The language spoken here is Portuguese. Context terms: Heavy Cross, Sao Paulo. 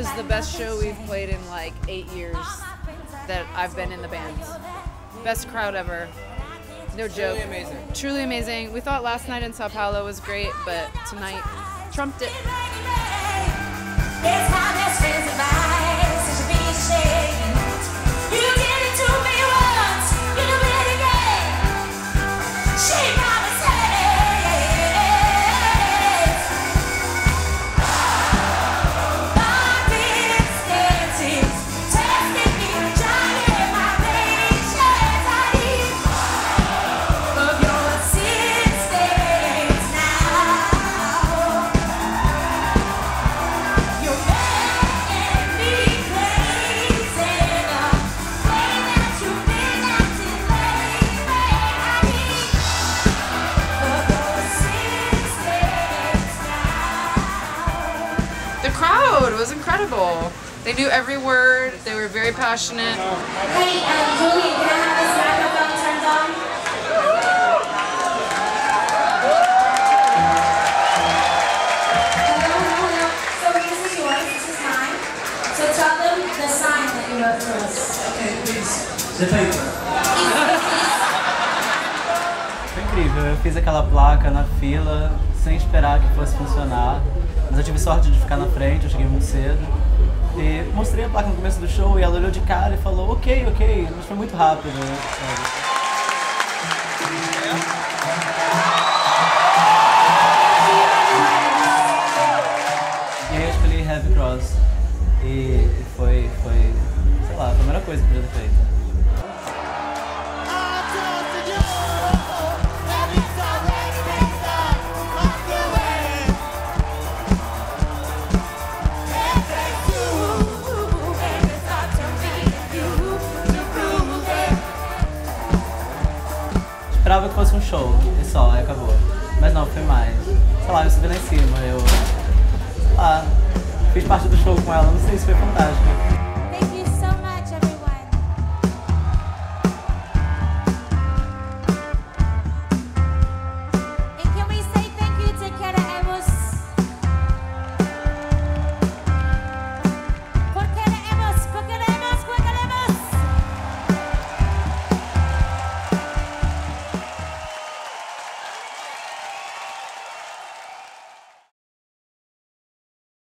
was the best show we've played in like 8 years that I've been in the band. Best crowd ever. No joke. Truly amazing. Truly amazing. We thought last night in Sao Paulo was great, but tonight trumped it. The crowd was incredible. They knew every word. They were very passionate. Hey, Julie, can I have this microphone turned on? Hello, hello. So this is yours, this is mine. So tell them the sign that you wrote for us. Okay, please. The paper. Foi incrível. Eu fiz aquela placa na fila, sem esperar que fosse funcionar. Mas eu tive sorte de ficar na frente, eu cheguei muito cedo. E mostrei a placa no começo do show e ela olhou de cara e falou ok, ok, mas foi muito rápido. E aí eu escolhi Heavy Cross. E foi, sei lá, a primeira coisa que eu podia ter feito. Eu esperava que fosse um show, e só, e acabou. Mas não, foi mais. Sei lá, eu subi lá em cima, eu... sei lá, fiz parte do show com ela, não sei se foi fantástico.